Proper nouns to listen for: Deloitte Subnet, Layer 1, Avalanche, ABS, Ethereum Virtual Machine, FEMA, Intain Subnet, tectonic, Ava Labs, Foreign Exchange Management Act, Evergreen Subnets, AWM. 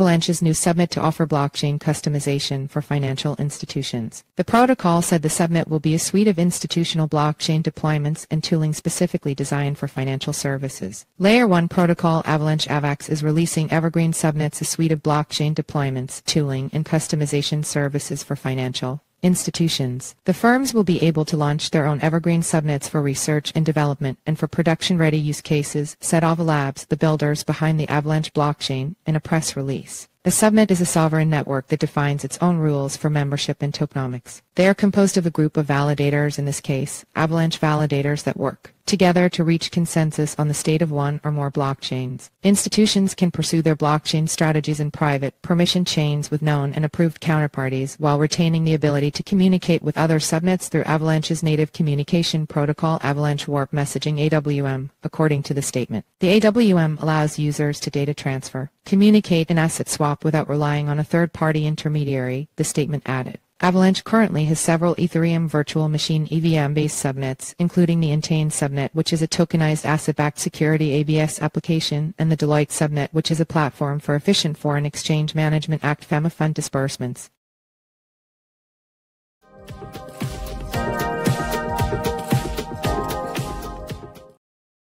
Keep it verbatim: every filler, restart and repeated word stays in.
Avalanche's new subnet to offer blockchain customization for financial institutions. The protocol said the subnet will be a suite of institutional blockchain deployments and tooling specifically designed for financial services. Layer one protocol Avalanche AVAX is releasing Evergreen Subnets, a suite of blockchain deployments, tooling, and customization services for financial institutions. The firms will be able to launch their own evergreen subnets for research and development and for production-ready use cases, said Ava Labs, the builders behind the Avalanche blockchain, in a press release. The subnet is a sovereign network that defines its own rules for membership and tokenomics. They are composed of a group of validators, in this case, Avalanche validators, that work together to reach consensus on the state of one or more blockchains. Institutions can pursue their blockchain strategies in private, permission chains with known and approved counterparties while retaining the ability to communicate with other subnets through Avalanche's native communication protocol Avalanche Warp Messaging A W M, according to the statement. The A W M allows users to data transfer, communicate, and asset swap without relying on a third-party intermediary, the statement added. Avalanche currently has several Ethereum virtual machine E V M-based subnets, including the Intain Subnet, which is a tokenized asset-backed security A B S application, and the Deloitte Subnet, which is a platform for efficient Foreign Exchange Management Act FEMA fund disbursements.